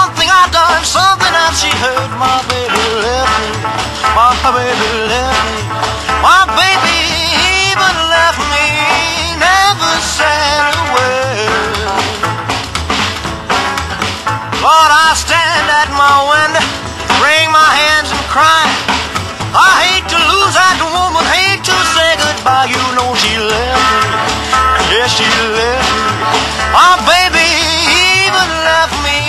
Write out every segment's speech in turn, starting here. Something I done, something that she heard. My baby left me, my baby left me, my baby even left me, never said a word. Lord, I stand at my window, wring my hands and cry. I hate to lose that woman, hate to say goodbye. You know she left me, yes she left me, my baby even left me.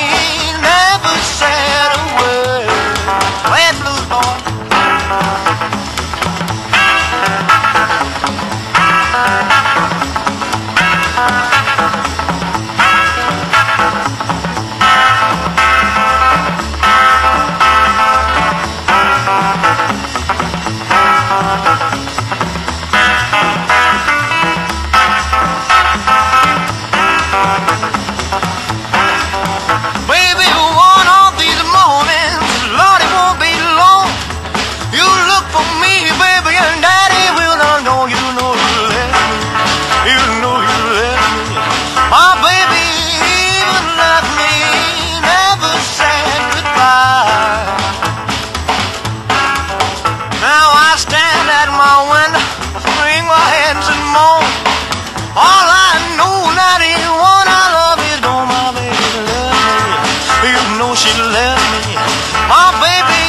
She left me, my baby.